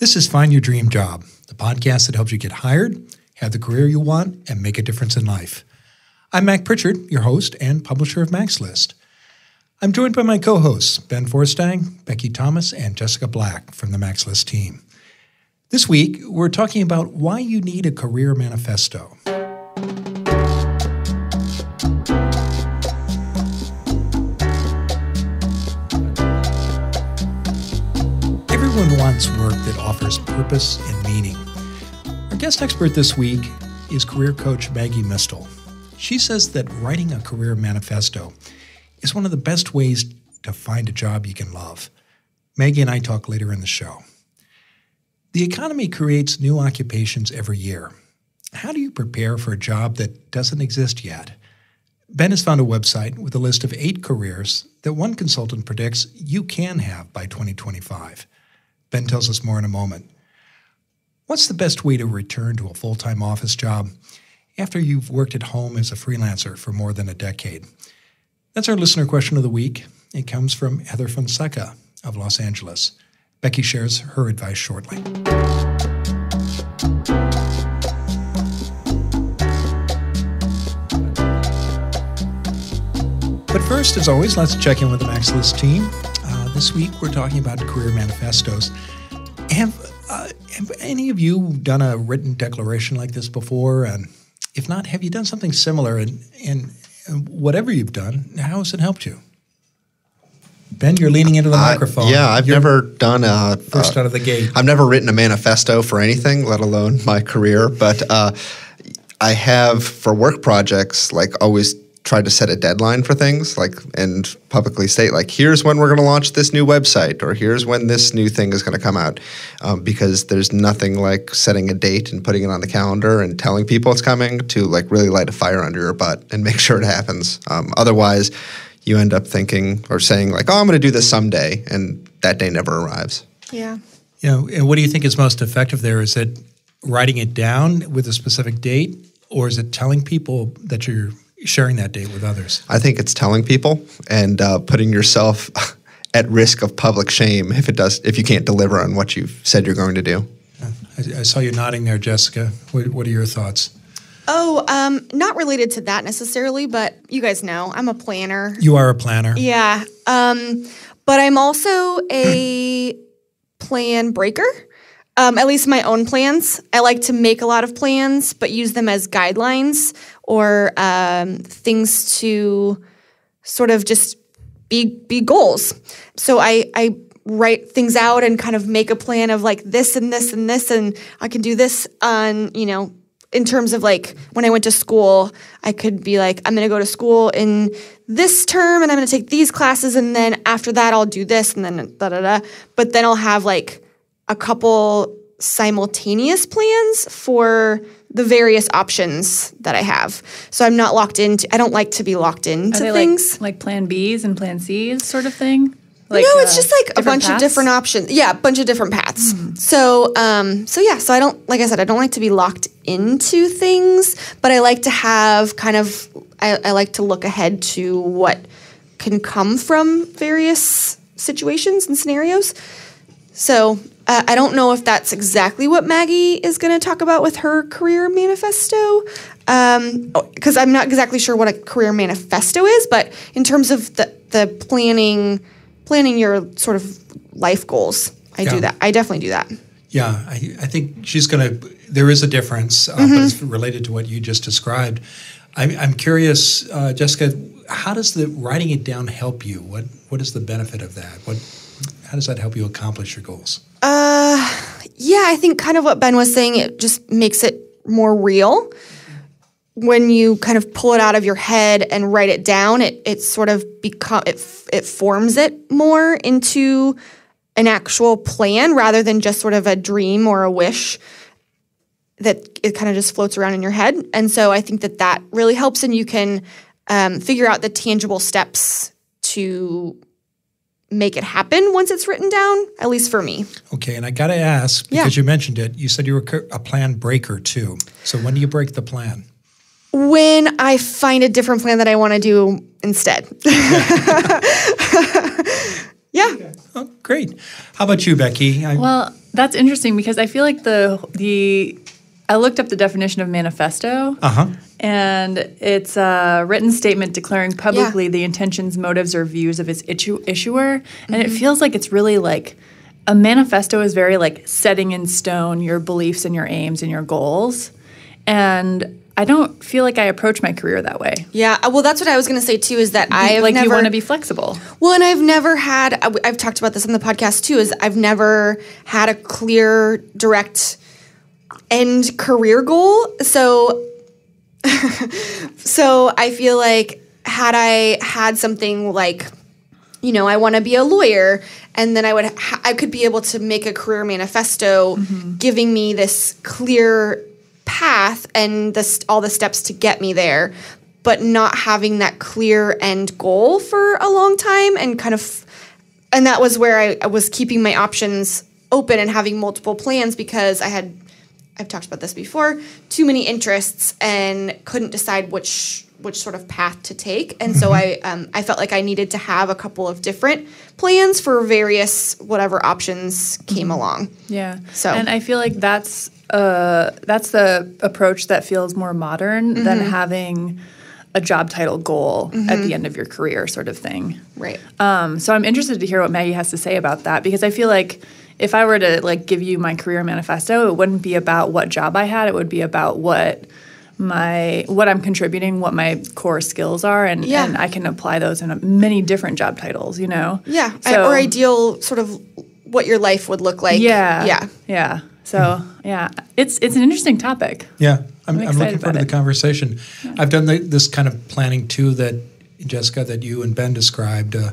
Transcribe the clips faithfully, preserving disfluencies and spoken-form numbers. This is Find Your Dream Job, the podcast that helps you get hired, have the career you want, and make a difference in life. I'm Mac Pritchard, your host and publisher of Mac's List. I'm joined by my co-hosts, Ben Forstang, Becky Thomas, and Jessica Black from the Mac's List team. This week, we're talking about why you need a career manifesto. Everyone wants work that offers purpose and meaning. Our guest expert this week is career coach Maggie Mistal. She says that writing a career manifesto is one of the best ways to find a job you can love. Maggie and I talk later in the show. The economy creates new occupations every year. How do you prepare for a job that doesn't exist yet? Ben has found a website with a list of eight careers that one consultant predicts you can have by twenty twenty-five. Ben tells us more in a moment. What's the best way to return to a full-time office job after you've worked at home as a freelancer for more than a decade? That's our listener question of the week. It comes from Heather Fonseca of Los Angeles. Becky shares her advice shortly. But first, as always, let's check in with the Mac's List team. This week, we're talking about career manifestos. Have, uh, have any of you done a written declaration like this before? And if not, have you done something similar? And, and, and whatever you've done, how has it helped you? Ben, you're leaning into the uh, microphone. Yeah, I've you're never done a... First uh, out of the gate. I've never written a manifesto for anything, let alone my career. But uh, I have, for work projects, like always... try to set a deadline for things, like, and publicly state, like, here's when we're going to launch this new website, or here's when this new thing is going to come out, um, because there's nothing like setting a date and putting it on the calendar and telling people it's coming to, like, really light a fire under your butt and make sure it happens. Um, otherwise, you end up thinking or saying, like, oh, I'm going to do this someday, and that day never arrives. Yeah. Yeah. And what do you think is most effective there? Is it writing it down with a specific date, or is it telling people that you're sharing that date with others? I think it's telling people and uh, putting yourself at risk of public shame if it does if you can't deliver on what you've said you're going to do. I, I saw you nodding there, Jessica. What, what are your thoughts? Oh, um, not related to that necessarily, but you guys know I'm a planner. You are a planner. Yeah, um, but I'm also a plan breaker. Um, at least my own plans. I like to make a lot of plans, but use them as guidelines or um, things to sort of just be be goals. So I, I write things out and kind of make a plan of like this and this and this, and I can do this on, you know, in terms of like when I went to school, I could be like, I'm going to go to school in this term and I'm going to take these classes, and then after that I'll do this, and then da-da-da. But then I'll have like a couple simultaneous plans for the various options that I have. So I'm not locked into, I don't like to be locked into things. Like, like plan B's and plan C's sort of thing? Like, no, it's uh, just like a bunch paths? of different options. Yeah, a bunch of different paths. Mm. So, um, so yeah, so I don't, like I said, I don't like to be locked into things, but I like to have kind of, I, I like to look ahead to what can come from various situations and scenarios. So uh, I don't know if that's exactly what Maggie is going to talk about with her career manifesto, because um, I'm not exactly sure what a career manifesto is. But in terms of the, the planning, planning your sort of life goals, I yeah. do that. I definitely do that. Yeah, I, I think she's going to – there is a difference, uh, mm-hmm. but it's related to what you just described. I'm, I'm curious, uh, Jessica, how does the writing it down help you? What What is the benefit of that? What – How does that help you accomplish your goals? Uh, yeah, I think kind of what Ben was saying, it just makes it more real. When you kind of pull it out of your head and write it down, it it sort of become it it forms it more into an actual plan rather than just sort of a dream or a wish that it kind of just floats around in your head. And so I think that that really helps, and you can um, figure out the tangible steps to make it happen once it's written down, at least for me. Okay, and I got to ask, because yeah. you mentioned it, you said you were a plan breaker too. So when do you break the plan? When I find a different plan that I want to do instead. yeah. Okay. Oh, great. How about you, Becky? I well, That's interesting because I feel like the the I looked up the definition of manifesto. Uh-huh. And it's a written statement declaring publicly yeah. the intentions, motives, or views of its issue, issuer. Mm-hmm. And it feels like it's really like a manifesto is very like setting in stone your beliefs and your aims and your goals. And I don't feel like I approach my career that way. Yeah. Well, that's what I was going to say, too, is that I've like never – you want to be flexible. Well, and I've never had – I've talked about this on the podcast, too, is I've never had a clear, direct end career goal. So – so I feel like had I had something like, you know, I want to be a lawyer, and then I would ha- I could be able to make a career manifesto mm-hmm. giving me this clear path and this, all the steps to get me there, but not having that clear end goal for a long time and kind of – and that was where I, I was keeping my options open and having multiple plans because I had – I've talked about this before, too many interests and couldn't decide which which sort of path to take. And so I um, I felt like I needed to have a couple of different plans for various whatever options came along. Yeah. So and I feel like that's uh that's the approach that feels more modern mm-hmm. than having a job title goal mm-hmm. at the end of your career sort of thing. Right. Um, so I'm interested to hear what Maggie has to say about that because I feel like if I were to, like, give you my career manifesto, it wouldn't be about what job I had. It would be about what my what I'm contributing, what my core skills are, and, yeah. and I can apply those in a, many different job titles, you know? Yeah, so, or ideal sort of what your life would look like. Yeah, yeah. yeah. So, yeah, it's it's an interesting topic. Yeah, I'm, I'm, I'm looking forward to the conversation. Yeah. I've done the, this kind of planning, too, that, Jessica, that you and Ben described. Uh,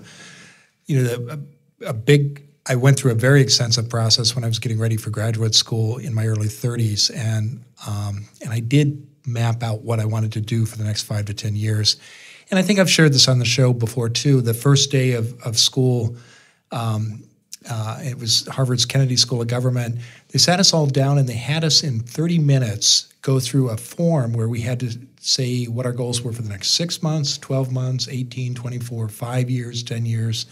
you know, the, a, a big... I went through a very extensive process when I was getting ready for graduate school in my early thirties, and um, and I did map out what I wanted to do for the next five to ten years. And I think I've shared this on the show before too. The first day of of school, um, uh, it was Harvard's Kennedy School of Government. They sat us all down and they had us in thirty minutes go through a form where we had to say what our goals were for the next six months, twelve months, eighteen, twenty-four, five years, ten years,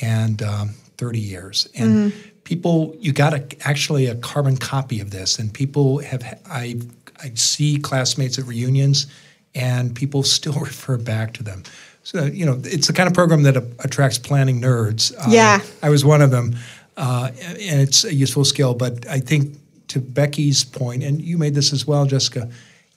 and um, thirty years. And mm-hmm. people, you got a, actually a carbon copy of this. And people have, I, I see classmates at reunions and people still refer back to them. So, you know, it's the kind of program that a, attracts planning nerds. Uh, yeah. I was one of them. Uh, and it's a useful skill. But I think to Becky's point, and you made this as well, Jessica,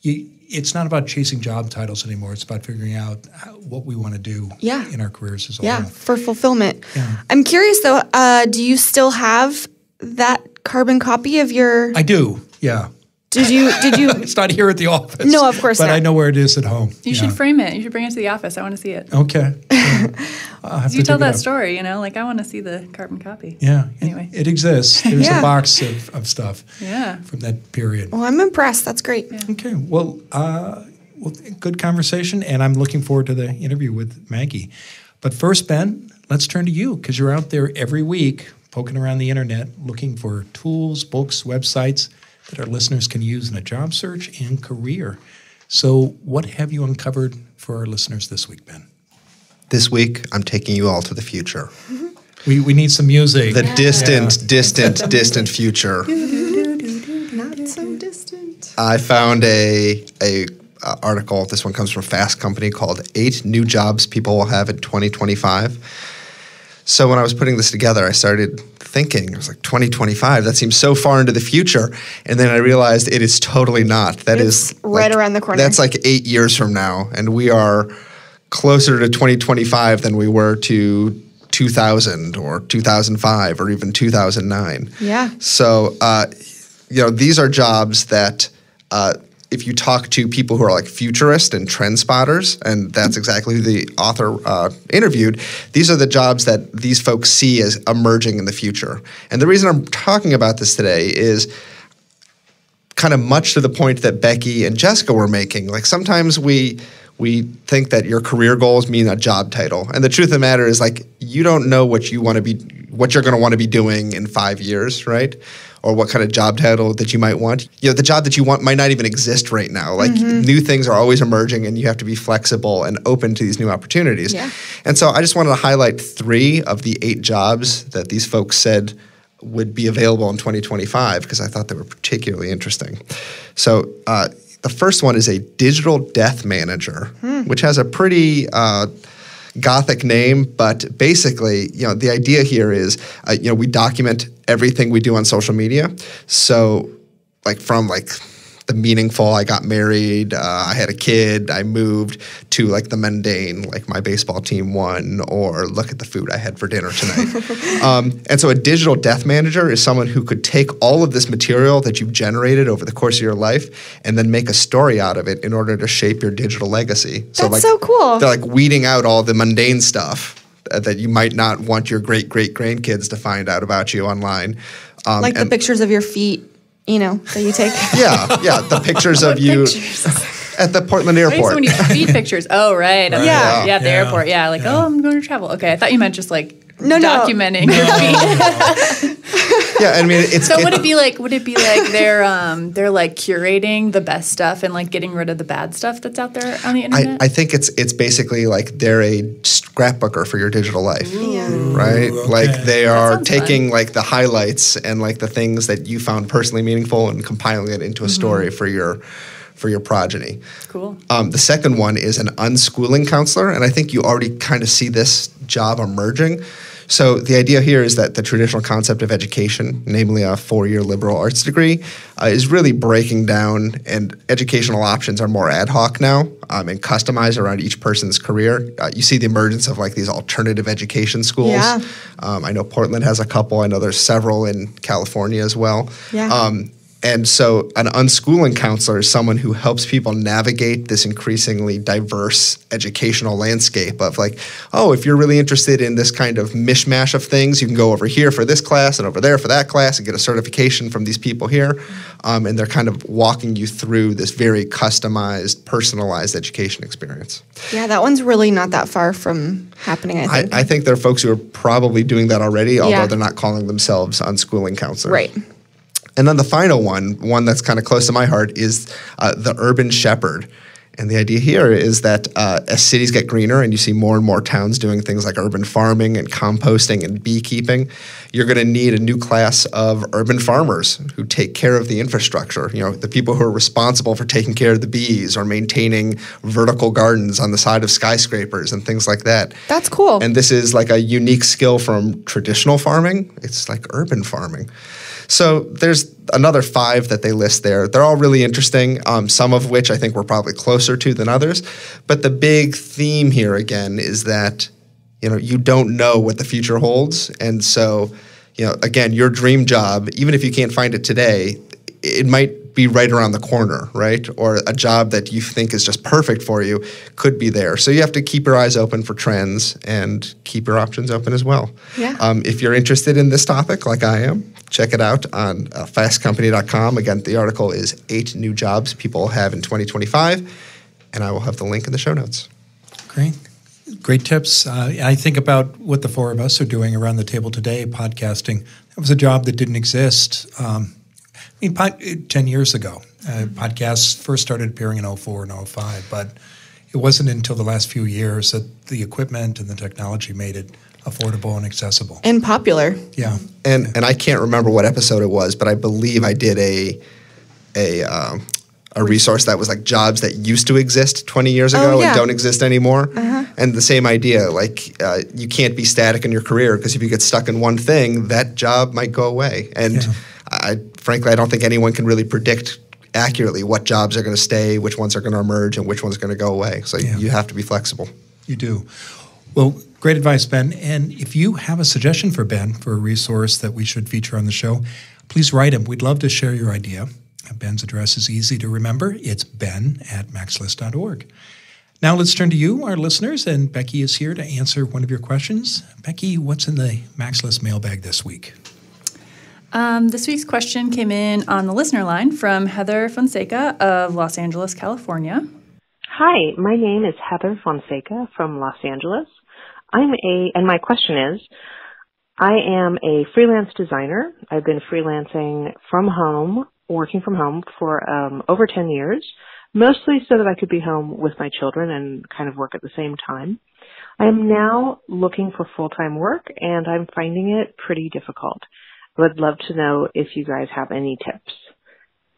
you, it's not about chasing job titles anymore. It's about figuring out what we want to do yeah. in our careers as well. Yeah, for fulfillment. Yeah. I'm curious, though, uh, do you still have that carbon copy of your... I do, yeah. Did you... Did you? It's not here at the office. No, of course but not. But I know where it is at home. You yeah. should frame it. You should bring it to the office. I want to see it. Okay. Yeah. I'll have you to tell that story, you know? Like, I want to see the carbon copy. Yeah. Anyway. It, it exists. There's yeah. a box of, of stuff yeah. from that period. Well, I'm impressed. That's great. Yeah. Okay. Well, uh, well, good conversation, and I'm looking forward to the interview with Maggie. But first, Ben, let's turn to you because you're out there every week poking around the internet looking for tools, books, websites, that our listeners can use in a job search and career. So what have you uncovered for our listeners this week, Ben? This week, I'm taking you all to the future. We we need some music. The yeah. distant, yeah. distant, distant future. Not so distant. I found a, a uh, article, this one comes from Fast Company, called Eight New Jobs People Will Have in twenty twenty-five. So when I was putting this together, I started thinking, I was like, twenty twenty-five, that seems so far into the future. And then I realized it is totally not. That it's is right like, around the corner. That's like eight years from now. And we are closer to twenty twenty-five than we were to two thousand or two thousand five or even two thousand nine. Yeah. So, uh, you know, these are jobs that uh, if you talk to people who are like futurists and trend spotters, and that's exactly who the author uh, interviewed, these are the jobs that these folks see as emerging in the future. And the reason I'm talking about this today is kind of much to the point that Becky and Jessica were making. Like sometimes we we think that your career goals mean a job title. And the truth of the matter is like you don't know what you want to be, what you're going to want to be doing in five years, right? Or what kind of job title that you might want. You know, the job that you want might not even exist right now. Like mm-hmm. new things are always emerging and you have to be flexible and open to these new opportunities. Yeah. And so I just wanted to highlight three of the eight jobs that these folks said would be available in twenty twenty-five because I thought they were particularly interesting. So uh, the first one is a digital death manager, hmm. which has a pretty uh, gothic name, but basically, you know, the idea here is, uh, you know, we document everything we do on social media. So, like from like the meaningful, I got married, uh, I had a kid, I moved, to like the mundane, like my baseball team won, or look at the food I had for dinner tonight. um, and so a digital death manager is someone who could take all of this material that you've generated over the course of your life and then make a story out of it in order to shape your digital legacy. That's so, like, so cool. They're like weeding out all the mundane stuff that you might not want your great-great-grandkids to find out about you online. Um, like the pictures of your feet. You know, that you take. Yeah, yeah, the pictures of you pictures? at the Portland airport. I think so many feed pictures. Oh, right. right. Yeah. yeah, yeah, at the yeah. airport. Yeah, like, yeah. oh, I'm going to travel. Okay, I thought you meant just like no, documenting no. your feet. Yeah, I mean, it's so. It, would it be like? Would it be like they're um they're like curating the best stuff and like getting rid of the bad stuff that's out there on the internet? I, I think it's it's basically like they're a scrapbooker for your digital life, yeah. right? Ooh, okay. Like they are taking fun. like the highlights and like the things that you found personally meaningful and compiling it into a mm-hmm. story for your. for your progeny. Cool. Um, the second one is an unschooling counselor, and I think you already kind of see this job emerging. So the idea here is that the traditional concept of education, namely a four-year liberal arts degree, uh, is really breaking down, and educational options are more ad hoc now um, and customized around each person's career. Uh, you see the emergence of like these alternative education schools. Yeah. Um, I know Portland has a couple. I know there's several in California as well. Yeah. Um, And so an unschooling counselor is someone who helps people navigate this increasingly diverse educational landscape of like, oh, if you're really interested in this kind of mishmash of things, you can go over here for this class and over there for that class and get a certification from these people here. Um, and they're kind of walking you through this very customized, personalized education experience. Yeah, that one's really not that far from happening, I think. I, I think there are folks who are probably doing that already, although yeah. they're not calling themselves unschooling counselors. Right. And then the final one, one that's kind of close to my heart, is uh, the urban shepherd. And the idea here is that uh, as cities get greener and you see more and more towns doing things like urban farming and composting and beekeeping, you're going to need a new class of urban farmers who take care of the infrastructure. You know, the people who are responsible for taking care of the bees or maintaining vertical gardens on the side of skyscrapers and things like that. That's cool. And this is like a unique skill from traditional farming. It's like urban farming. So there's another five that they list there. They're all really interesting, um, some of which I think we're probably closer to than others. But the big theme here, again, is that, you know, you don't know what the future holds. And so, you know, again, your dream job, even if you can't find it today, it might be right around the corner, right? Or a job that you think is just perfect for you could be there. So you have to keep your eyes open for trends and keep your options open as well. Yeah. Um, if you're interested in this topic, like I am, check it out on uh, fast company dot com. Again, the article is eight new jobs people have in twenty twenty-five, and I will have the link in the show notes. Great. Great tips. Uh, I think about what the four of us are doing around the table today, podcasting. That was a job that didn't exist um, I mean, pod- ten years ago. Uh, podcasts first started appearing in oh four and oh five, but it wasn't until the last few years that the equipment and the technology made it affordable and accessible. And popular. Yeah. And and I can't remember what episode it was, but I believe I did a a um, a resource that was like jobs that used to exist twenty years ago oh, yeah. and don't exist anymore. Uh-huh. And the same idea, like uh, you can't be static in your career because if you get stuck in one thing, that job might go away. And yeah. I frankly, I don't think anyone can really predict accurately what jobs are going to stay, which ones are going to emerge, and which one's going to go away. So yeah. you have to be flexible. You do. Well, great advice, Ben. And if you have a suggestion for Ben for a resource that we should feature on the show, please write him. We'd love to share your idea. Ben's address is easy to remember. It's ben at macs list dot org. Now let's turn to you, our listeners, and Becky is here to answer one of your questions. Becky, what's in the Mac's List mailbag this week? Um, this week's question came in on the listener line from Heather Fonseca of Los Angeles, California. Hi, my name is Heather Fonseca from Los Angeles. I'm a, and my question is, I am a freelance designer. I've been freelancing from home, working from home for um, over ten years, mostly so that I could be home with my children and kind of work at the same time. I am now looking for full-time work, and I'm finding it pretty difficult. would love to know if you guys have any tips.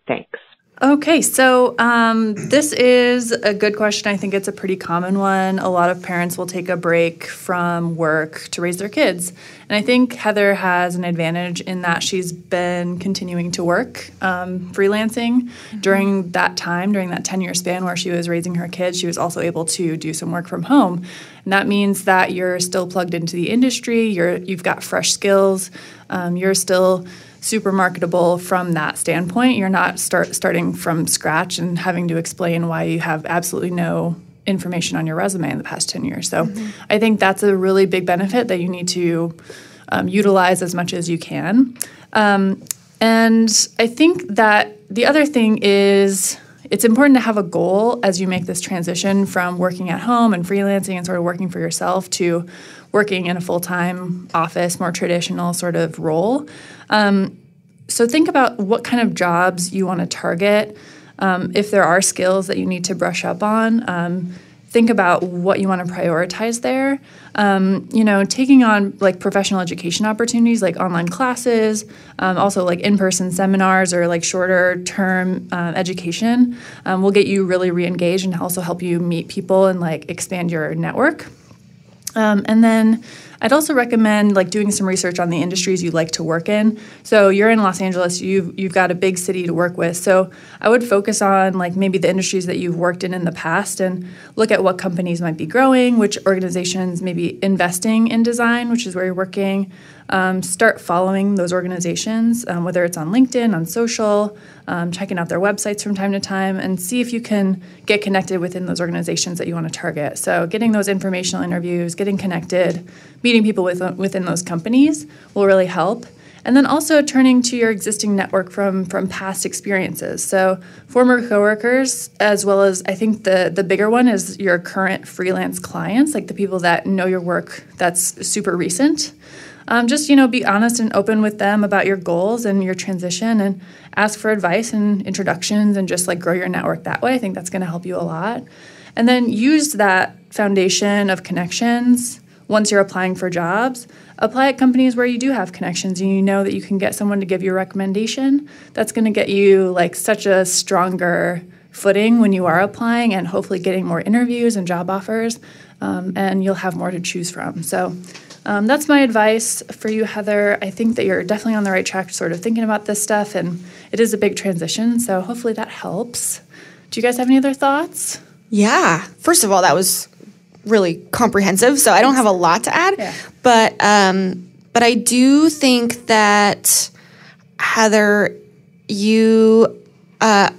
Thanks. Okay, so um, this is a good question. I think it's a pretty common one. A lot of parents will take a break from work to raise their kids. And I think Heather has an advantage in that she's been continuing to work, um, freelancing. Mm-hmm. During that time, during that ten-year span where she was raising her kids, she was also able to do some work from home. And that means that you're still plugged into the industry, you're, you've got fresh skills, um, you're still super marketable from that standpoint. You're not start starting from scratch and having to explain why you have absolutely no information on your resume in the past ten years. So mm-hmm. I think that's a really big benefit that you need to um, utilize as much as you can. Um, and I think that the other thing is it's important to have a goal as you make this transition from working at home and freelancing and sort of working for yourself to working in a full-time office, more traditional sort of role. Um, so think about what kind of jobs you want to target. Um, if there are skills that you need to brush up on, um, think about what you want to prioritize there. Um, you know, taking on like professional education opportunities, like online classes, um, also like in-person seminars or like shorter-term uh, education um, will get you really re-engaged and also help you meet people and like expand your network. Um, and then I'd also recommend like doing some research on the industries you like to work in. So you're in Los Angeles, you've, you've got a big city to work with. So I would focus on like maybe the industries that you've worked in in the past and look at what companies might be growing, which organizations may be investing in design, which is where you're working. Um, start following those organizations, um, whether it's on LinkedIn, on social, um, checking out their websites from time to time, and see if you can get connected within those organizations that you want to target. So getting those informational interviews, getting connected, meeting people within, within those companies will really help. And then also turning to your existing network from, from past experiences. So former coworkers, as well as I think the, the bigger one is your current freelance clients, like the people that know your work that's super recent. Um, just, you know, be honest and open with them about your goals and your transition and ask for advice and introductions and just like grow your network that way. I think that's going to help you a lot. And then use that foundation of connections once you're applying for jobs. Apply at companies where you do have connections and you know that you can get someone to give you a recommendation. That's going to get you like such a stronger footing when you are applying and hopefully getting more interviews and job offers, um, and you'll have more to choose from. So Um, that's my advice for you, Heather. I think that you're definitely on the right track sort of thinking about this stuff, and it is a big transition, so hopefully that helps. Do you guys have any other thoughts? Yeah. First of all, that was really comprehensive, so I don't have a lot to add. Yeah. But, um, but I do think that, Heather, you uh,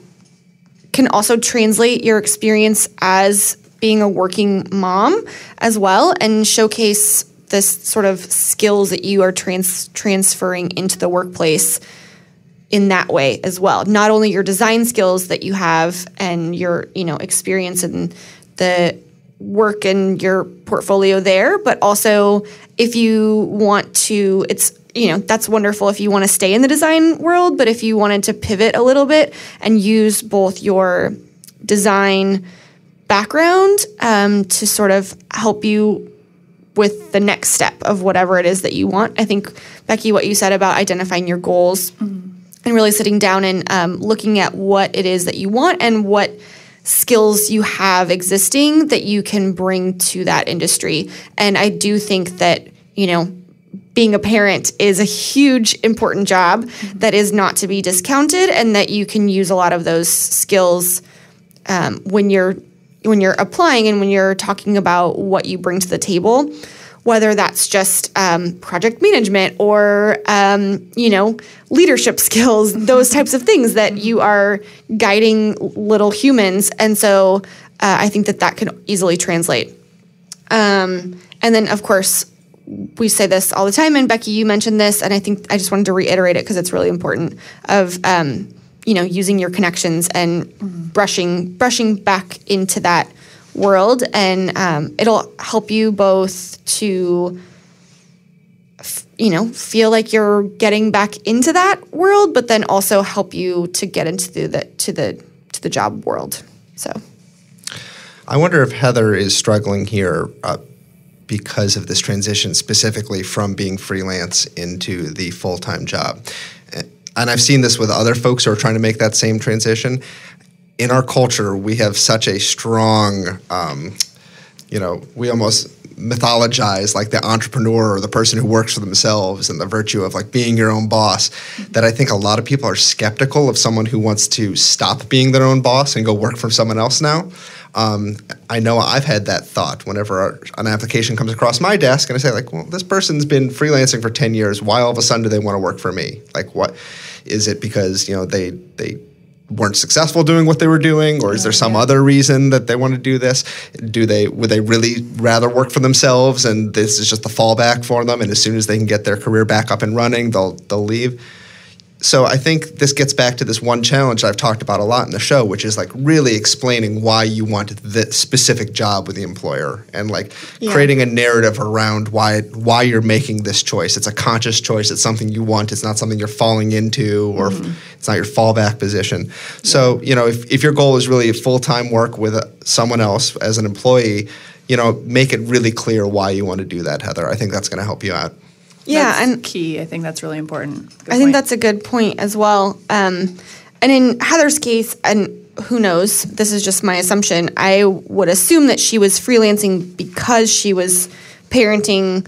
can also translate your experience as being a working mom as well and showcase this sort of skills that you are trans transferring into the workplace in that way as well. Not only your design skills that you have and your, you know, experience and the work and your portfolio there, but also if you want to, it's, you know, that's wonderful if you want to stay in the design world, but if you wanted to pivot a little bit and use both your design background um, to sort of help you with the next step of whatever it is that you want. I think, Becky, what you said about identifying your goals mm-hmm. and really sitting down and um, looking at what it is that you want and what skills you have existing that you can bring to that industry. And I do think that, you know, being a parent is a huge important job mm-hmm. that is not to be discounted and that you can use a lot of those skills um, when you're when you're applying and when you're talking about what you bring to the table, whether that's just um, project management or, um, you know, leadership skills, those types of things that you are guiding little humans. And so uh, I think that that can easily translate. Um, and then, of course, we say this all the time. And, Becky, you mentioned this, and I think I just wanted to reiterate it because it's really important of um, – you know, using your connections and mm-hmm. brushing brushing back into that world. And um, it'll help you both to, f you know, feel like you're getting back into that world, but then also help you to get into the, the, to the, to the job world. So I wonder if Heather is struggling here uh, because of this transition specifically from being freelance into the full-time job. And I've seen this with other folks who are trying to make that same transition. In our culture, we have such a strong, um, you know, we almost mythologize like the entrepreneur or the person who works for themselves and the virtue of like being your own boss, that I think a lot of people are skeptical of someone who wants to stop being their own boss and go work for someone else now. Um, I know I've had that thought whenever our, an application comes across my desk and I say like, well, this person's been freelancing for ten years. Why all of a sudden do they want to work for me? Like, what is it? Because, you know, they, they weren't successful doing what they were doing, or is there some yeah. other reason that they want to do this? Do they, would they really rather work for themselves and this is just the fallback for them, and as soon as they can get their career back up and running, they'll, they'll leave? So I think this gets back to this one challenge I've talked about a lot in the show, which is like really explaining why you want the specific job with the employer and like yeah. creating a narrative around why why you're making this choice. It's a conscious choice. It's something you want. It's not something you're falling into, or mm-hmm. it's not your fallback position. Yeah. So, you know, if, if your goal is really full-time work with someone else as an employee, you know, make it really clear why you want to do that, Heather. I think that's going to help you out. Yeah, that's and key. I think that's really important. Good I think point. That's a good point as well. Um, and in Heather's case, and who knows, this is just my assumption, I would assume that she was freelancing because she was parenting.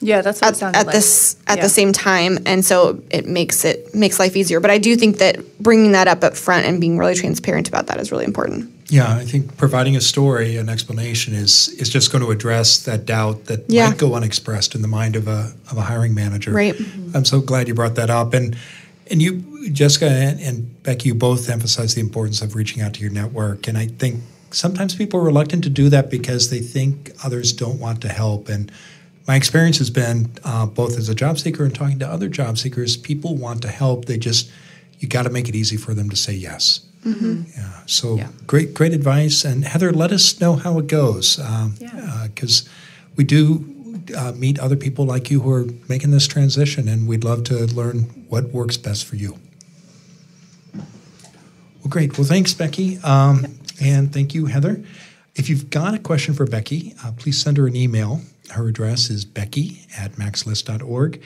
Yeah, that's what at, it sounded at like. This at yeah. the same time, and so it makes it makes life easier. But I do think that bringing that up up front and being really transparent about that is really important. Yeah, I think providing a story, an explanation, is is just going to address that doubt that yeah. might go unexpressed in the mind of a of a hiring manager. Right. Mm-hmm. I'm so glad you brought that up, and and you, Jessica and, and Becky, you both emphasized the importance of reaching out to your network, and I think sometimes people are reluctant to do that because they think others don't want to help. And my experience has been, uh, both as a job seeker and talking to other job seekers, people want to help. They just, you got to make it easy for them to say yes. Mm-hmm. Yeah. So yeah. great, great advice. And Heather, let us know how it goes. Um, yeah. Because uh, we do uh, meet other people like you who are making this transition, and we'd love to learn what works best for you. Well, great. Well, thanks, Becky. Um, yep. And thank you, Heather. If you've got a question for Becky, uh, please send her an email. Her address is becky at macs list dot org.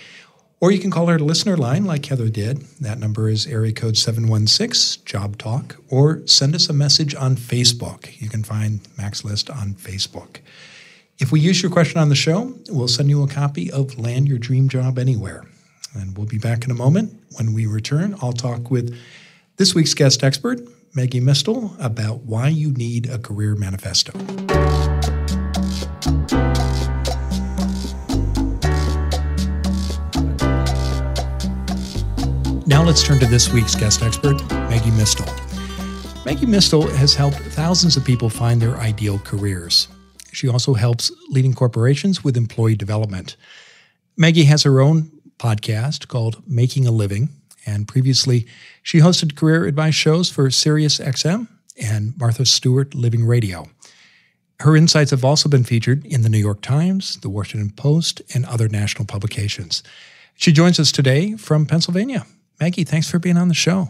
Or you can call her listener line like Heather did. That number is area code seven one six, job talk. Or send us a message on Facebook. You can find Mac's List on Facebook. If we use your question on the show, we'll send you a copy of Land Your Dream Job Anywhere. And we'll be back in a moment. When we return, I'll talk with this week's guest expert, Maggie Mistal, about why you need a career manifesto. Now let's turn to this week's guest expert, Maggie Mistal. Maggie Mistal has helped thousands of people find their ideal careers. She also helps leading corporations with employee development. Maggie has her own podcast called Making a Living, and previously she hosted career advice shows for SiriusXM and Martha Stewart Living Radio. Her insights have also been featured in the New York Times, the Washington Post, and other national publications. She joins us today from Pennsylvania. Maggie, thanks for being on the show.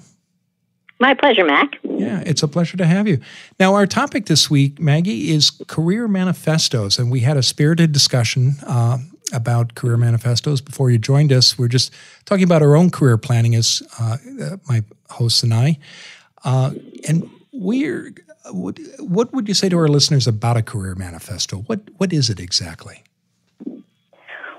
My pleasure, Mac. Yeah, it's a pleasure to have you. Now, our topic this week, Maggie, is career manifestos, and we had a spirited discussion uh, about career manifestos before you joined us. We we're just talking about our own career planning as uh, my hosts and I, uh, and we're what, what would you say to our listeners about a career manifesto? What what is it exactly?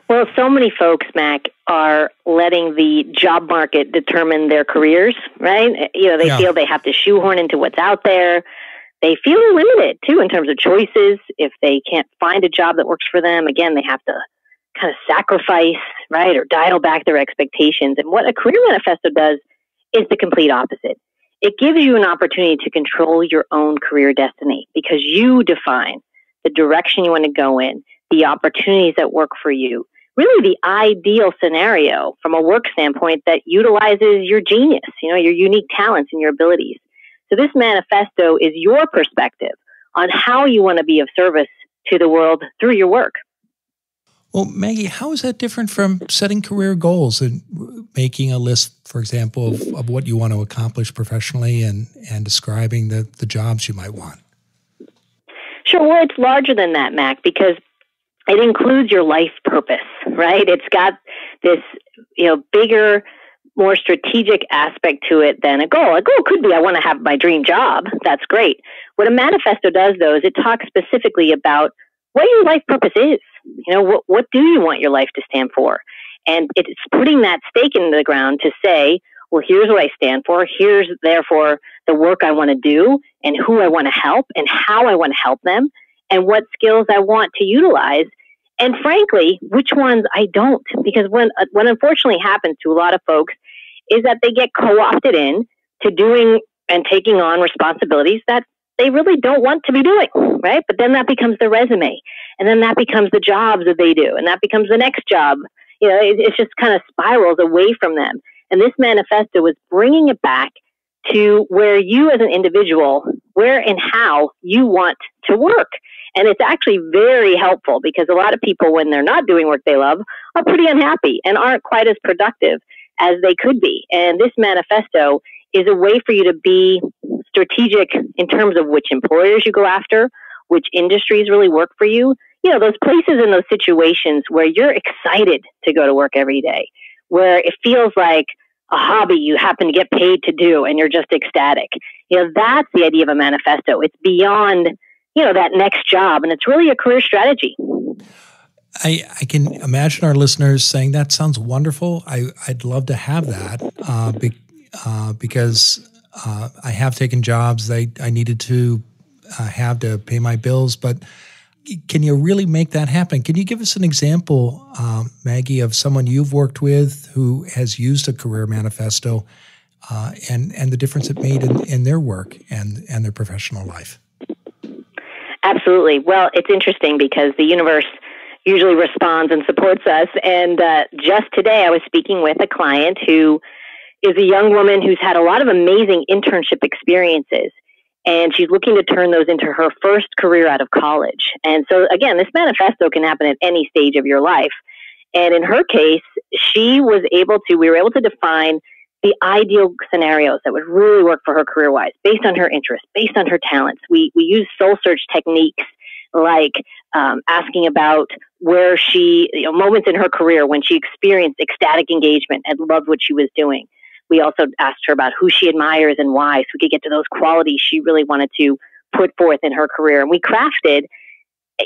Well, so many folks, Mac, are letting the job market determine their careers, right? You know, they yeah. feel they have to shoehorn into what's out there. They feel limited, too, in terms of choices. If they can't find a job that works for them, again, they have to kind of sacrifice, right, or dial back their expectations. And what a career manifesto does is the complete opposite. It gives you an opportunity to control your own career destiny because you define the direction you want to go in, the opportunities that work for you, really the ideal scenario from a work standpoint that utilizes your genius, you know, your unique talents and your abilities. So this manifesto is your perspective on how you want to be of service to the world through your work. Well, Maggie, how is that different from setting career goals and making a list, for example, of, of what you want to accomplish professionally and, and describing the, the jobs you might want? Sure. Well, it's larger than that, Mac, because it includes your life purpose, right? It's got this, you know, bigger, more strategic aspect to it than a goal. A goal could be, I want to have my dream job. That's great. What a manifesto does, though, is it talks specifically about what your life purpose is. You know, what, what do you want your life to stand for? And it's putting that stake in the ground to say, well, here's what I stand for. Here's, therefore, the work I want to do and who I want to help and how I want to help them and what skills I want to utilize. And frankly, which ones I don't. Because when, uh, what unfortunately happens to a lot of folks is that they get co-opted in to doing and taking on responsibilities that they really don't want to be doing, right? But then that becomes their resume. And then that becomes the jobs that they do. And that becomes the next job. You know, it, it just kind of spirals away from them. And this manifesto was bringing it back to where you as an individual, where and how you want to work. And it's actually very helpful because a lot of people, when they're not doing work they love, are pretty unhappy and aren't quite as productive as they could be. And this manifesto is a way for you to be strategic in terms of which employers you go after, which industries really work for you. You know, those places and those situations where you're excited to go to work every day, where it feels like a hobby you happen to get paid to do and you're just ecstatic. You know, that's the idea of a manifesto. It's beyond, you know, that next job. And it's really a career strategy. I, I can imagine our listeners saying, that sounds wonderful. I, I'd love to have that uh, be, uh, because uh, I have taken jobs that I needed to uh, have to pay my bills. But can you really make that happen? Can you give us an example, um, Maggie, of someone you've worked with who has used a career manifesto uh, and, and the difference it made in, in their work and, and their professional life? Absolutely. Well, it's interesting because the universe usually responds and supports us. And uh, just today I was speaking with a client who is a young woman who's had a lot of amazing internship experiences. And she's looking to turn those into her first career out of college. And so, again, this manifesto can happen at any stage of your life. And in her case, she was able to, we were able to define the ideal scenarios that would really work for her career-wise, based on her interests, based on her talents. We we use soul search techniques like um, asking about where she, you know, moments in her career when she experienced ecstatic engagement and loved what she was doing. We also asked her about who she admires and why, so we could get to those qualities she really wanted to put forth in her career. And we crafted,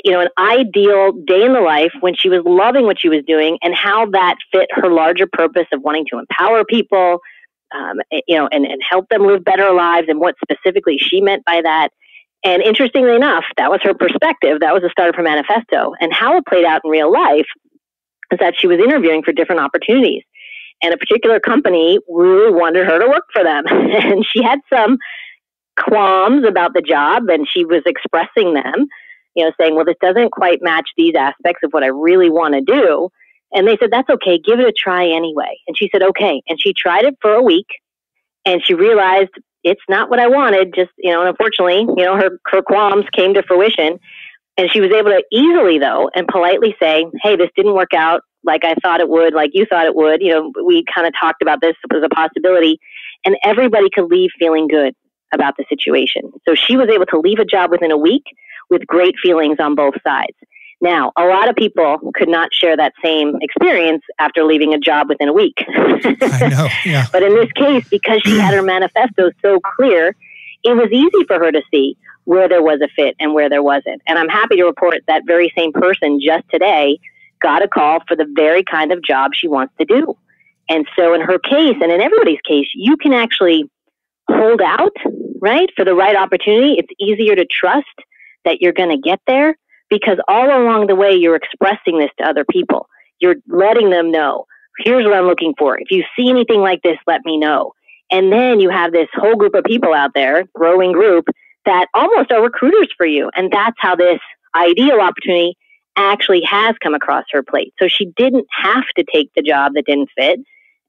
you know, an ideal day in the life when she was loving what she was doing and how that fit her larger purpose of wanting to empower people, um, you know, and, and help them live better lives and what specifically she meant by that. And interestingly enough, that was her perspective. That was the start of her manifesto. And how it played out in real life is that she was interviewing for different opportunities. And a particular company really wanted her to work for them. And she had some qualms about the job, and she was expressing them, you know, saying, well, this doesn't quite match these aspects of what I really want to do. And they said, that's okay. Give it a try anyway. And she said, okay. And she tried it for a week, and she realized it's not what I wanted. Just, you know, and unfortunately, you know, her, her qualms came to fruition. And she was able to easily, though, and politely say, hey, this didn't work out like I thought it would, like you thought it would. You know, we kind of talked about this as a possibility. And everybody could leave feeling good about the situation. So she was able to leave a job within a week with great feelings on both sides. Now, a lot of people could not share that same experience after leaving a job within a week. I know, yeah. But in this case, because she had her manifesto so clear, it was easy for her to see where there was a fit and where there wasn't. And I'm happy to report that very same person just today got a call for the very kind of job she wants to do. And so in her case, and in everybody's case, you can actually hold out, right, for the right opportunity. It's easier to trust that you're going to get there because all along the way, you're expressing this to other people. You're letting them know, here's what I'm looking for. If you see anything like this, let me know. And then you have this whole group of people out there, growing group, that almost are recruiters for you. And that's how this ideal opportunity actually has come across her plate. So she didn't have to take the job that didn't fit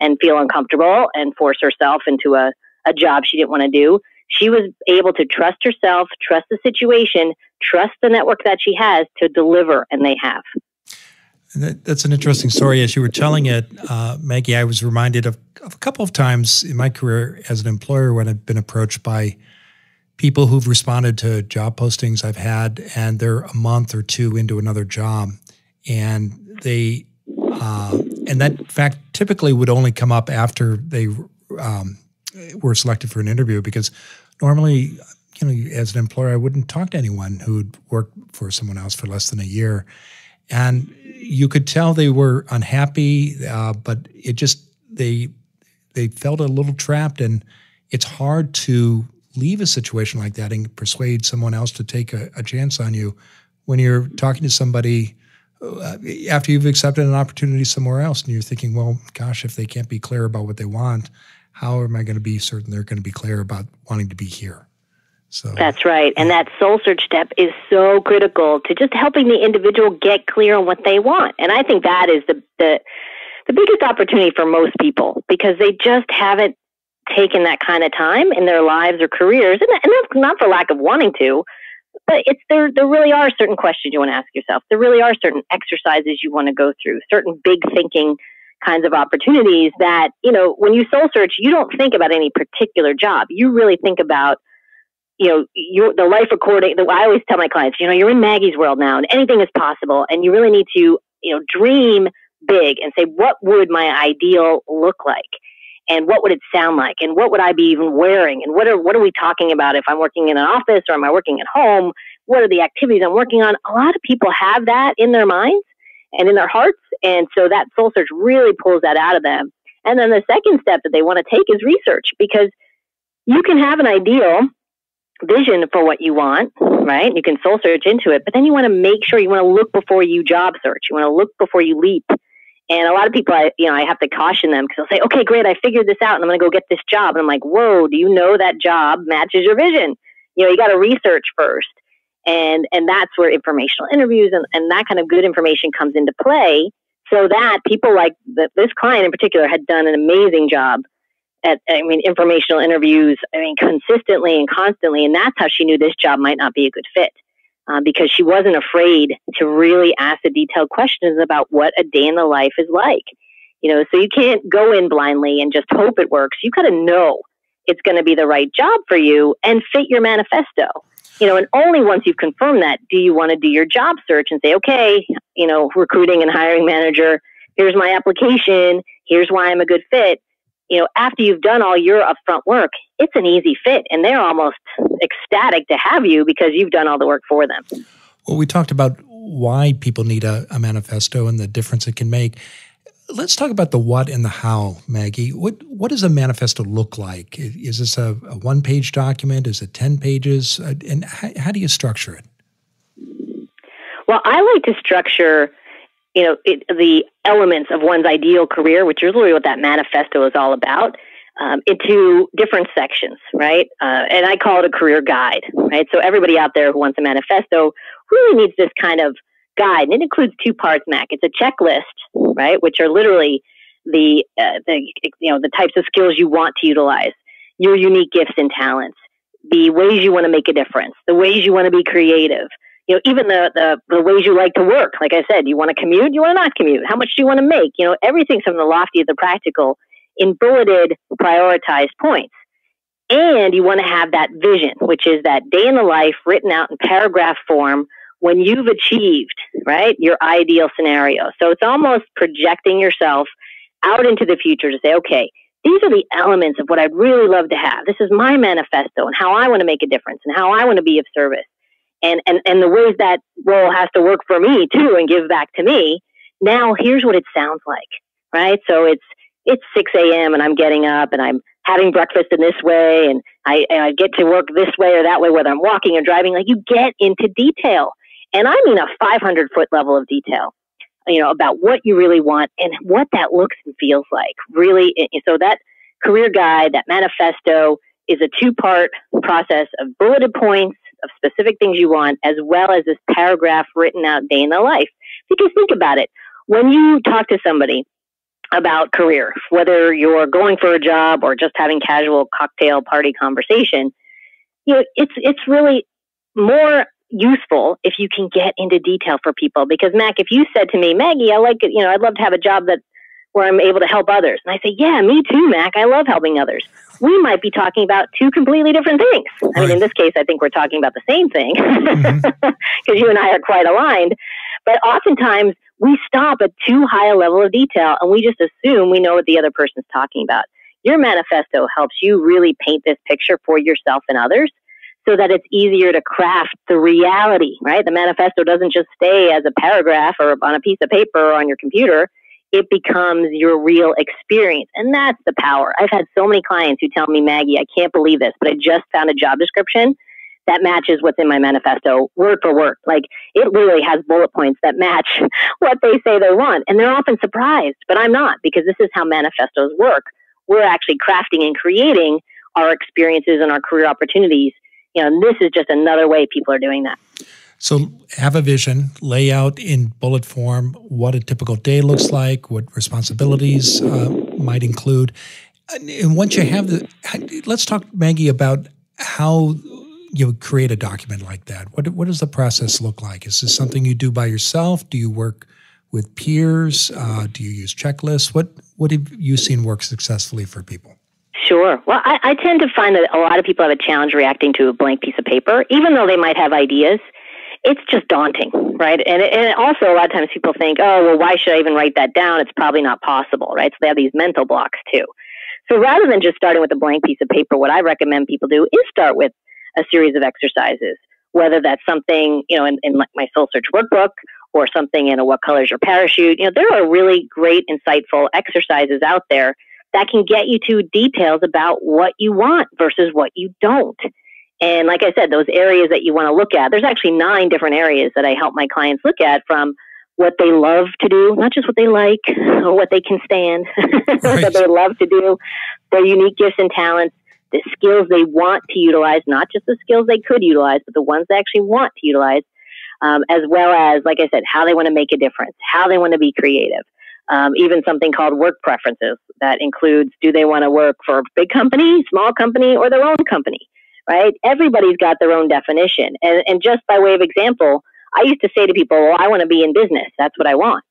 and feel uncomfortable and force herself into a, a job she didn't want to do. She was able to trust herself, trust the situation, trust the network that she has to deliver, and they have. That's an interesting story. As you were telling it, uh, Maggie, I was reminded of, of a couple of times in my career as an employer when I've been approached by people who've responded to job postings I've had, and they're a month or two into another job. and they uh, and that fact typically would only come up after they um, were selected for an interview, because normally, you know, as an employer, I wouldn't talk to anyone who'd worked for someone else for less than a year. And you could tell they were unhappy, uh, but it just, they they felt a little trapped, and it's hard to leave a situation like that and persuade someone else to take a, a chance on you when you're talking to somebody uh, after you've accepted an opportunity somewhere else, and you're thinking, well, gosh, if they can't be clear about what they want, how am I going to be certain they're going to be clear about wanting to be here? So, that's right. And that soul search step is so critical to just helping the individual get clear on what they want. And I think that is the, the, the biggest opportunity for most people, because they just haven't taken that kind of time in their lives or careers. And, and that's not for lack of wanting to, but it's there, there really are certain questions you want to ask yourself. There really are certain exercises you want to go through, certain big thinking kinds of opportunities that, you know, when you soul search, you don't think about any particular job. You really think about, you know, your, the life recording. The, I always tell my clients, you know, you're in Maggie's world now, and anything is possible. And you really need to, you know, dream big and say, what would my ideal look like? And what would it sound like? And what would I be even wearing? And what are, what are we talking about? If I'm working in an office, or am I working at home? What are the activities I'm working on? A lot of people have that in their minds and in their hearts. And so that soul search really pulls that out of them. And then the second step that they want to take is research, because you can have an ideal vision for what you want, right? You can soul search into it, but then you want to make sure, you want to look before you job search. You want to look before you leap. And a lot of people, I, you know, I have to caution them, because they'll say, okay, great, I figured this out and I'm going to go get this job. And I'm like, whoa, do you know that job matches your vision? You know, you got to research first. And, and that's where informational interviews and, and that kind of good information comes into play, so that people like the, this client in particular had done an amazing job at, I mean, informational interviews, I mean, consistently and constantly. And that's how she knew this job might not be a good fit, uh, because she wasn't afraid to really ask the detailed questions about what a day in the life is like. You know, so you can't go in blindly and just hope it works. You got to know it's going to be the right job for you and fit your manifesto. You know, and only once you've confirmed that do you want to do your job search and say, okay, you know, recruiting and hiring manager, here's my application, here's why I'm a good fit. You know, after you've done all your upfront work, it's an easy fit, and they're almost ecstatic to have you because you've done all the work for them. Well, we talked about why people need a, a manifesto and the difference it can make. Let's talk about the what and the how, Maggie. What what does a manifesto look like? Is this a, a one-page document? Is it ten pages? And how, how do you structure it? Well, I like to structure, you know, it, the elements of one's ideal career, which is really what that manifesto is all about, um, into different sections, right? Uh, and I call it a career guide, right? So everybody out there who wants a manifesto really needs this kind of guide, and it includes two parts, Mac. It's a checklist, right, which are literally the uh, the you know the types of skills you want to utilize, your unique gifts and talents, the ways you want to make a difference, the ways you want to be creative, you know, even the, the the ways you like to work. Like I said, you want to commute, you want to not commute. How much do you want to make? You know, everything from the lofty to the practical in bulleted, prioritized points. And you want to have that vision, which is that day in the life written out in paragraph form, when you've achieved, right, your ideal scenario. So it's almost projecting yourself out into the future to say, okay, these are the elements of what I'd really love to have. This is my manifesto and how I want to make a difference and how I want to be of service, and, and, and the ways that role has to work for me too and give back to me. Now here's what it sounds like, right? So it's, it's six a.m. and I'm getting up and I'm having breakfast in this way, and I, and I get to work this way or that way, whether I'm walking or driving. Like, you get into detail. And I mean a five hundred foot level of detail, you know, about what you really want and what that looks and feels like. Really, so that career guide, that manifesto, is a two-part process of bulleted points, of specific things you want, as well as this paragraph written out day in the life. Because think about it. When you talk to somebody about career, whether you're going for a job or just having casual cocktail party conversation, you know, it's it's really more useful if you can get into detail for people. Because, Mac, if you said to me, Maggie, I like it, you know, I'd love to have a job that where I'm able to help others, and I say, yeah, me too, Mac, I love helping others, we might be talking about two completely different things. Right. I mean, in this case, I think we're talking about the same thing, because mm-hmm. you and I are quite aligned. But oftentimes we stop at too high a level of detail and we just assume we know what the other person's talking about. Your manifesto helps you really paint this picture for yourself and others so that it's easier to craft the reality, right? The manifesto doesn't just stay as a paragraph or on a piece of paper or on your computer. It becomes your real experience. And that's the power. I've had so many clients who tell me, Maggie, I can't believe this, but I just found a job description that matches what's in my manifesto word for word. Like, it literally has bullet points that match what they say they want. And they're often surprised, but I'm not, because this is how manifestos work. We're actually crafting and creating our experiences and our career opportunities. You know, and this is just another way people are doing that. So have a vision, lay out in bullet form what a typical day looks like, what responsibilities uh, might include. And once you have the, let's talk, Maggie, about how you create a document like that. What, what does the process look like? Is this something you do by yourself? Do you work with peers? Uh, do you use checklists? What, what have you seen work successfully for people? Sure. Well, I, I tend to find that a lot of people have a challenge reacting to a blank piece of paper, even though they might have ideas. It's just daunting, right? And, it, and also a lot of times people think, oh, well, why should I even write that down? It's probably not possible, right? So they have these mental blocks too. So rather than just starting with a blank piece of paper, what I recommend people do is start with a series of exercises, whether that's something, you know, in, in my Soul Search workbook or something in a What Color Is Your Parachute. You know, there are really great, insightful exercises out there that can get you to details about what you want versus what you don't. And like I said, those areas that you want to look at, there's actually nine different areas that I help my clients look at, from what they love to do, not just what they like or what they can stand, right. What they love to do, their unique gifts and talents, the skills they want to utilize, not just the skills they could utilize, but the ones they actually want to utilize, um, as well as, like I said, how they want to make a difference, how they want to be creative. Um, even something called work preferences that includes, do they want to work for a big company, small company, or their own company? Right? Everybody's got their own definition. And, and just by way of example, I used to say to people, well, I want to be in business. That's what I want.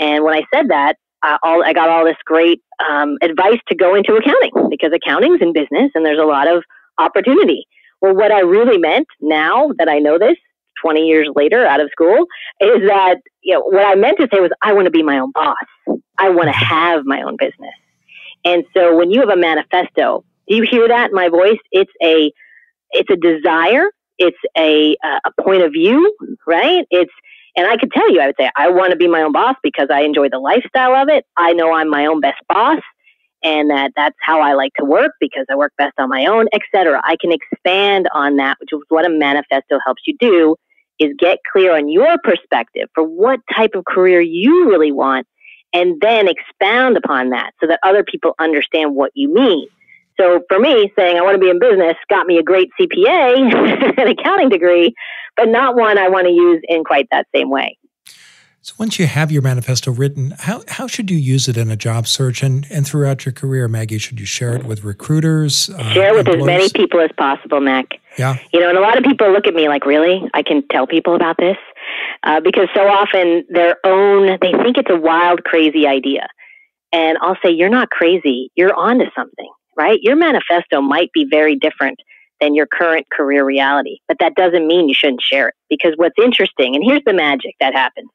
And when I said that, I, all, I got all this great um, advice to go into accounting, because accounting's in business and there's a lot of opportunity. Well, what I really meant, now that I know this twenty years later out of school, is that, you know, what I meant to say was, I want to be my own boss. I want to have my own business. And so when you have a manifesto, do you hear that in my voice? It's a It's a desire. It's a uh, a point of view, right? It's, and I could tell you, I would say, I want to be my own boss because I enjoy the lifestyle of it. I know I'm my own best boss, and that that's how I like to work because I work best on my own, et cetera. I can expand on that, which is what a manifesto helps you do, is get clear on your perspective for what type of career you really want, and then expound upon that so that other people understand what you mean. So for me, saying I want to be in business got me a great C P A, an accounting degree, but not one I want to use in quite that same way. So once you have your manifesto written, how, how should you use it in a job search and, and throughout your career, Maggie? Should you share it with recruiters? Uh, share it with employers? As many people as possible, Mac. Yeah. You know, and a lot of people look at me like, really? I can tell people about this? Uh, because so often their own, they think it's a wild, crazy idea. And I'll say, you're not crazy. You're onto something. Right? Your manifesto might be very different than your current career reality, but that doesn't mean you shouldn't share it, because what's interesting, and here's the magic that happens.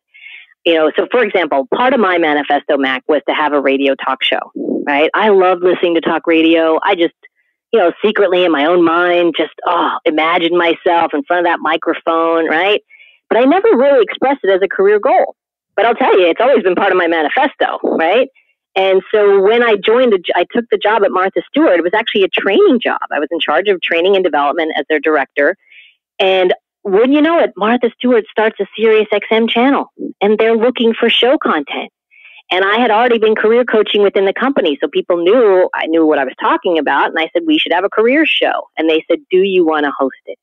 You know, so for example, part of my manifesto, Mac, was to have a radio talk show, right? I love listening to talk radio. I just, you know, secretly in my own mind, just, oh, imagine myself in front of that microphone, right? But I never really expressed it as a career goal. But I'll tell you, it's always been part of my manifesto, right? And so when I joined, the, I took the job at Martha Stewart. It was actually a training job. I was in charge of training and development as their director. And wouldn't you know it, Martha Stewart starts a SiriusXM channel, and they're looking for show content. And I had already been career coaching within the company, so people knew I knew what I was talking about. And I said, we should have a career show. And they said, do you want to host it?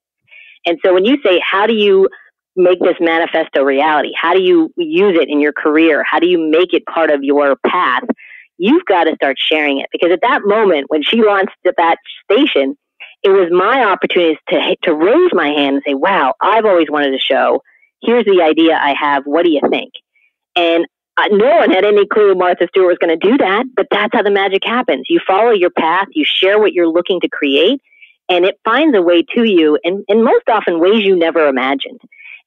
And so when you say, how do you make this manifesto reality? How do you use it in your career? How do you make it part of your path? You've got to start sharing it, because at that moment, when she launched that station, it was my opportunity to to raise my hand and say, wow, I've always wanted a show. Here's the idea I have. What do you think? And uh, no one had any clue Martha Stewart was going to do that, but that's how the magic happens. You follow your path, you share what you're looking to create, and it finds a way to you, and, and most often ways you never imagined.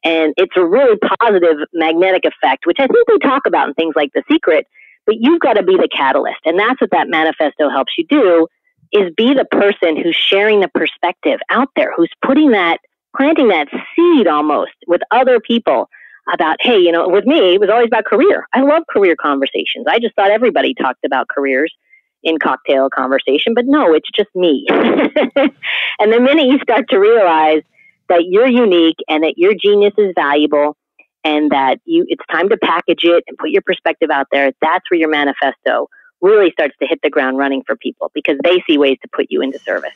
And it's a really positive magnetic effect, which I think we talk about in things like The Secret, but you've got to be the catalyst. And that's what that manifesto helps you do, is be the person who's sharing the perspective out there, who's putting that, planting that seed almost with other people about, hey, you know, with me, it was always about career. I love career conversations. I just thought everybody talked about careers in cocktail conversation, but no, it's just me. And the minute you start to realize that you're unique and that your genius is valuable and that you it's time to package it and put your perspective out there, that's where your manifesto really starts to hit the ground running for people, because they see ways to put you into service.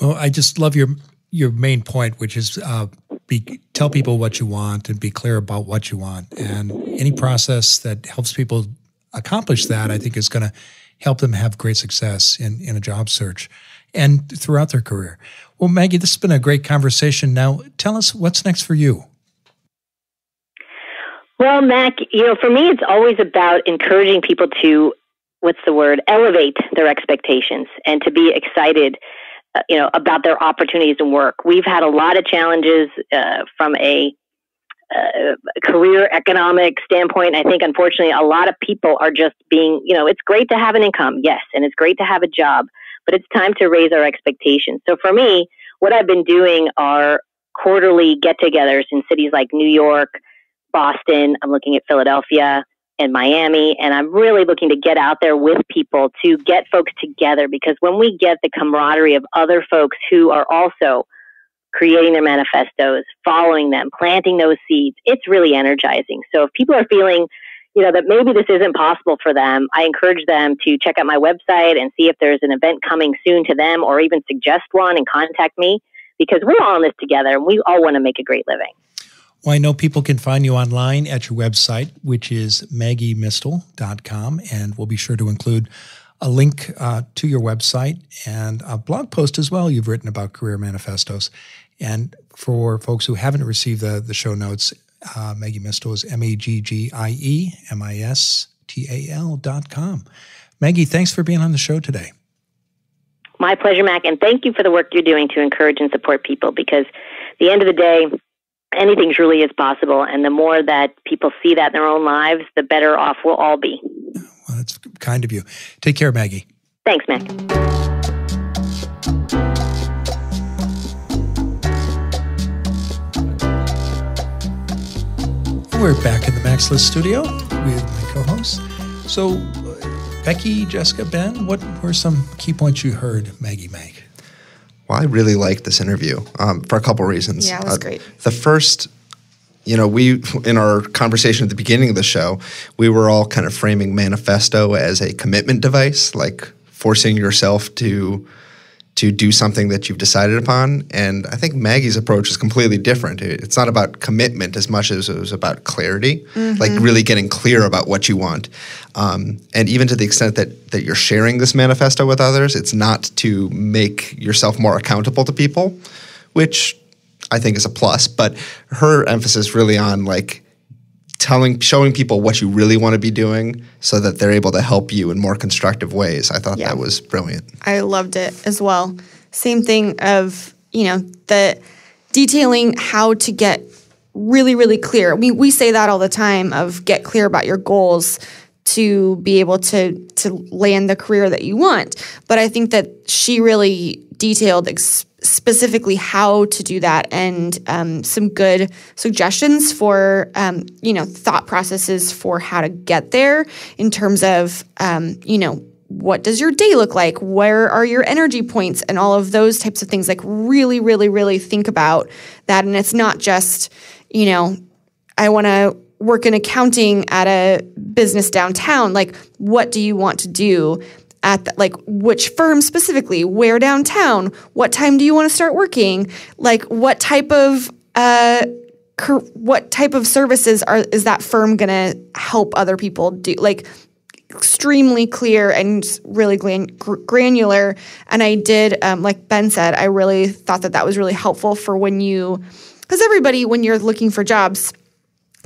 Well, I just love your your main point, which is uh, be, tell people what you want and be clear about what you want. And any process that helps people accomplish that, I think, is going to help them have great success in, in a job search and throughout their career. Well, Maggie, this has been a great conversation. Now, tell us what's next for you. Well, Mac, you know, for me, it's always about encouraging people to, what's the word, elevate their expectations and to be excited, uh, you know, about their opportunities and work. We've had a lot of challenges uh, from a Uh, career economic standpoint. I think, unfortunately, a lot of people are just being, you know, it's great to have an income, yes, and it's great to have a job, but it's time to raise our expectations. So for me, what I've been doing are quarterly get-togethers in cities like New York, Boston, I'm looking at Philadelphia and Miami, and I'm really looking to get out there with people to get folks together, because when we get the camaraderie of other folks who are also creating their manifestos, following them, planting those seeds, it's really energizing. So if people are feeling, you know, that maybe this isn't possible for them, I encourage them to check out my website and see if there's an event coming soon to them, or even suggest one and contact me, because we're all in this together and we all want to make a great living. Well, I know people can find you online at your website, which is Maggie Mistal dot com, and we'll be sure to include a link uh, to your website and a blog post as well you've written about career manifestos. And for folks who haven't received the, the show notes, uh, Maggie Mistal is M A G G I E M I S T A L dot com. Maggie, thanks for being on the show today. My pleasure, Mac, and thank you for the work you're doing to encourage and support people, because at the end of the day, anything truly is possible, and the more that people see that in their own lives, the better off we'll all be. Well, that's kind of you. Take care, Maggie. Thanks, Mac. We're back in the Mac's List studio with my co-hosts. So, Becky, Jessica, Ben, what were some key points you heard Maggie make? Well, I really liked this interview um, for a couple reasons. Yeah, it was uh, great. The first, you know, we, in our conversation at the beginning of the show, we were all kind of framing manifesto as a commitment device, like forcing yourself to to do something that you've decided upon. And I think Maggie's approach is completely different. It's not about commitment as much as it was about clarity, mm-hmm. like really getting clear about what you want. Um, and even to the extent that, that you're sharing this manifesto with others, it's not to make yourself more accountable to people, which I think is a plus. But her emphasis really on like telling, showing people what you really want to be doing so that they're able to help you in more constructive ways. I thought yeah. that was brilliant. I loved it as well. Same thing of, you know, the detailing how to get really, really clear. We, we say that all the time of get clear about your goals to be able to, to land the career that you want. But I think that she really detailed ex- specifically how to do that, and um, some good suggestions for, um, you know, thought processes for how to get there in terms of, um, you know, what does your day look like? Where are your energy points? And all of those types of things, like really, really, really think about that. And it's not just, you know, I want to work in accounting at a business downtown. Like, what do you want to do? At the, like, which firm specifically, where downtown, what time do you want to start working, like what type of uh, cur- what type of services are is that firm gonna help other people do? Like, extremely clear and really gran- granular. And I did, um, like Ben said, I really thought that that was really helpful for when you, because everybody when you're looking for jobs,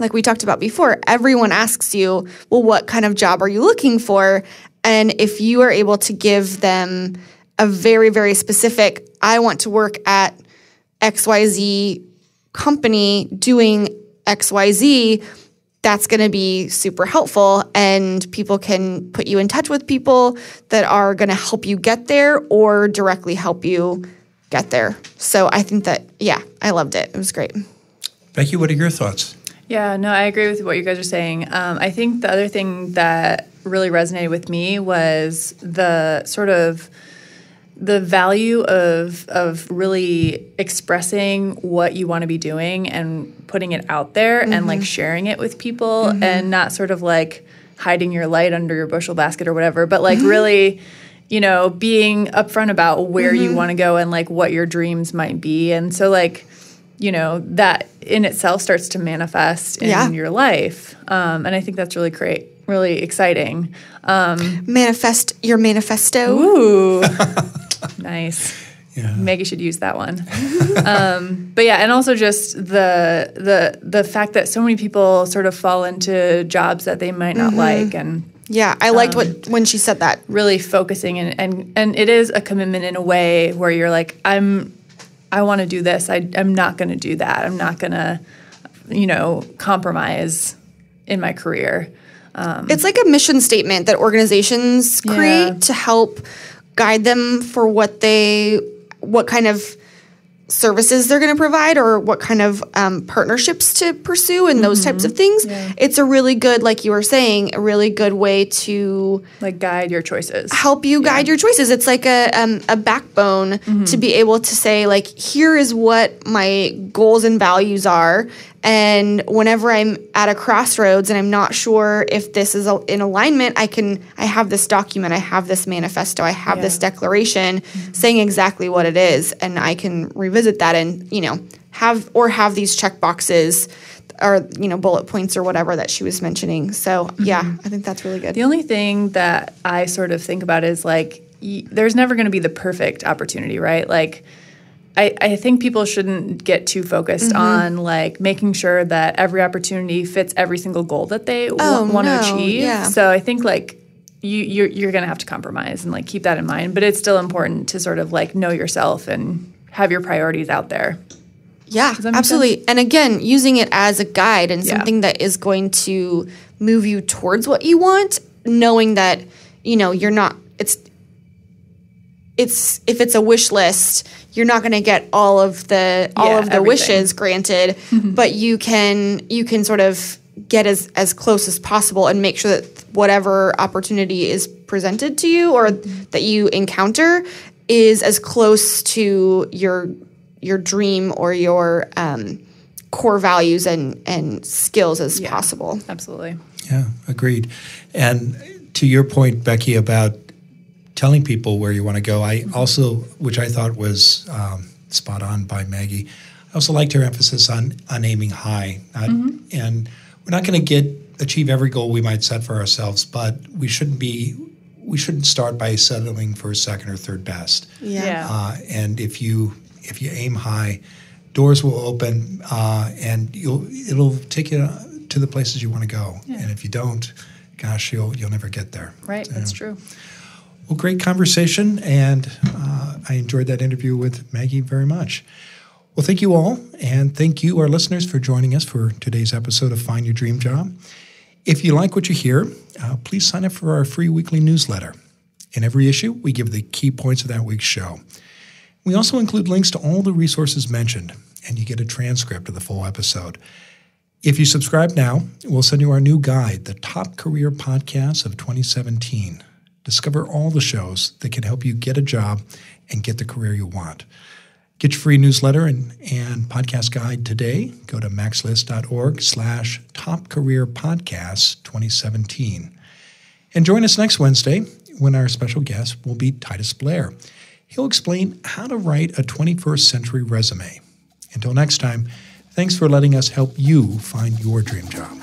like we talked about before, everyone asks you, well, what kind of job are you looking for? And if you are able to give them a very, very specific, I want to work at X Y Z company doing X Y Z, that's going to be super helpful, and people can put you in touch with people that are going to help you get there or directly help you get there. So I think that, yeah, I loved it. It was great. Becky, what are your thoughts? Yeah, no, I agree with what you guys are saying. Um, I think the other thing that really resonated with me was the sort of the value of of really expressing what you want to be doing and putting it out there, mm-hmm. and like sharing it with people, mm-hmm. and not sort of like hiding your light under your bushel basket or whatever, but like really, you know, being upfront about where mm-hmm. you want to go and like what your dreams might be. And so like, you know, that in itself starts to manifest in yeah. your life. Um, and I think that's really great. Really exciting. Um, Manifest your manifesto. Ooh. Nice. Yeah. Maggie should use that one. um, but yeah, and also just the the the fact that so many people sort of fall into jobs that they might not mm-hmm. like, and yeah, I liked um, what when she said that. Really focusing and and and it is a commitment in a way where you're like, I'm I want to do this. I I'm not going to do that. I'm not going to, you know, compromise in my career. Um, it's like a mission statement that organizations create yeah. to help guide them for what they, what kind of services they're going to provide or what kind of um, partnerships to pursue and those mm-hmm. types of things. Yeah. It's a really good, like you were saying, a really good way to like guide your choices, help you guide yeah. your choices. It's like a um, a backbone mm-hmm. to be able to say like, here is what my goals and values are. And whenever I'm at a crossroads and I'm not sure if this is a, in alignment, I can I have this document, I have this manifesto, I have yeah. this declaration mm-hmm. saying exactly what it is, and I can revisit that and, you know, have or have these check boxes or, you know, bullet points or whatever that she was mentioning. So, mm-hmm. yeah, I think that's really good. The only thing that I sort of think about is like y- there's never going to be the perfect opportunity, right? Like I, I think people shouldn't get too focused mm-hmm. on like making sure that every opportunity fits every single goal that they oh, w- want to no. achieve. Yeah. So I think like you, you're, you're going to have to compromise and like keep that in mind. But it's still important to sort of like know yourself and have your priorities out there. Yeah, absolutely. Sense? And again, using it as a guide and yeah. something that is going to move you towards what you want, knowing that, you know, you're not – it's – It's if it's a wish list, you're not going to get all of the all yeah, of the everything. wishes granted, mm-hmm. but you can you can sort of get as, as close as possible and make sure that whatever opportunity is presented to you or that you encounter is as close to your your dream or your um, core values and and skills as yeah, possible. Absolutely. Yeah, agreed. And to your point, Becky, about telling people where you want to go. I also, which I thought was um, spot on by Maggie, I also liked her emphasis on on aiming high. Not, mm-hmm. And we're not going to get achieve every goal we might set for ourselves, but we shouldn't be we shouldn't start by settling for second or third best. Yeah. yeah. Uh, and if you if you aim high, doors will open, uh, and you'll it'll take you to the places you want to go. Yeah. And if you don't, gosh, you'll you'll never get there. Right. Yeah. That's true. Well, great conversation, and uh, I enjoyed that interview with Maggie very much. Well, thank you all, and thank you, our listeners, for joining us for today's episode of Find Your Dream Job. If you like what you hear, uh, please sign up for our free weekly newsletter. In every issue, we give the key points of that week's show. We also include links to all the resources mentioned, and you get a transcript of the full episode. If you subscribe now, we'll send you our new guide, The Top Career Podcasts of twenty seventeen. Discover all the shows that can help you get a job and get the career you want. Get your free newsletter and, and podcast guide today. Go to macslist.org slash top career podcasts 2017. And join us next Wednesday when our special guest will be Titus Blair. He'll explain how to write a twenty-first century resume. Until next time, thanks for letting us help you find your dream job.